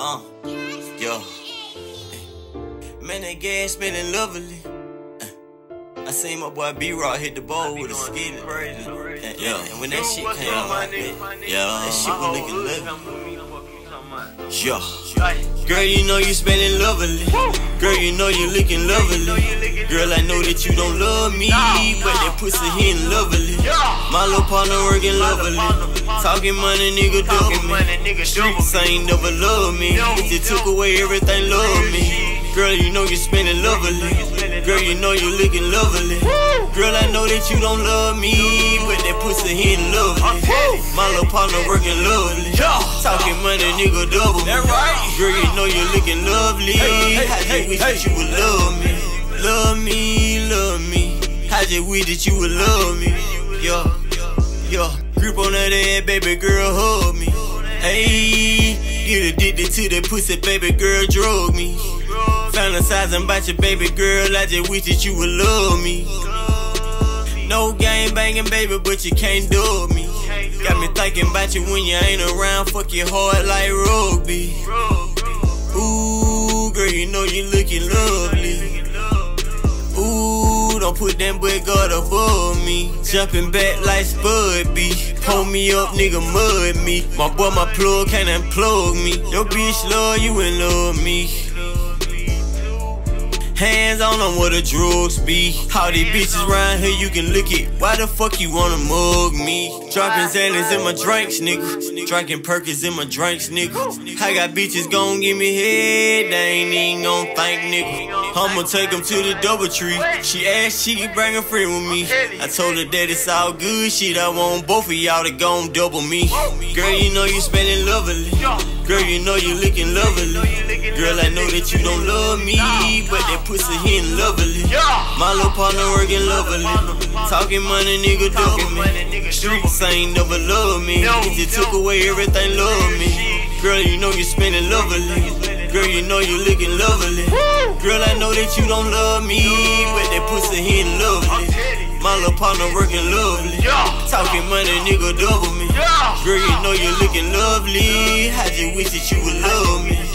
Yo. Man, that gas smelling lovely. I seen my boy B-Rock hit the ball with a skillet. And when that shit came out, that shit was looking lovely. Yo. Girl, you know you smelling lovely. Girl, you know you looking lovely. Girl, I know that you don't love me, but that pussy hitting lovely. My little partner working lovely. Talking money, nigga, double me. Streets ain't never love me. If they took away everything, love me. Girl, you know you spending lovely. Girl, you know you looking lovely. Girl, I know that you don't love me, but that pussy hitting lovely. My little partner working lovely. Talking money, nigga, double me. Girl, you know you looking lovely. I just wish that you would love me. Love me, love me. I just wish that you would love me. Yo, yo. Grip on that ass, baby girl, hold me. Ayy, get addicted to that pussy, baby girl, drug me. Fantasizing about your baby girl, I just wish that you would love me. No game banging, baby, but you can't dub me. Got me thinking about you when you ain't around, fuck your heart like rugby. Ooh, girl, you know you looking lovely. Ooh, don't put that boy God above me. Jumping back like Spud B. Pull me up, nigga, mud me. My boy, my plug can't unplug me. Your bitch love you and love me. Hands on them where the drugs be. All these bitches round here, you can lick it. Why the fuck you wanna mug me? Dropping Xanax in my drinks, nigga. Drinking Perkins in my drinks, nigga. I got bitches gon' give me head, they ain't even gon' think, nigga. I'ma take them to the DoubleTree. She asked she could bring a friend with me. I told her that it's all good shit. I want both of y'all to gon' double me. Girl, you know you spending lovely. Girl, you know you looking lovely. Girl, I know that you don't love me, but that pussy hitting lovely. My little partner working lovely. Talking money, nigga, double me. Streets ain't never love me. If they took away everything, love me. Girl, you know you spending lovely. Girl, you know you looking lovely. Girl, I know that you don't love me, but that pussy hitting lovely. My little partner working lovely. Talking money, nigga, double me. Girl, you know you looking lovely. I just wish that you would love me.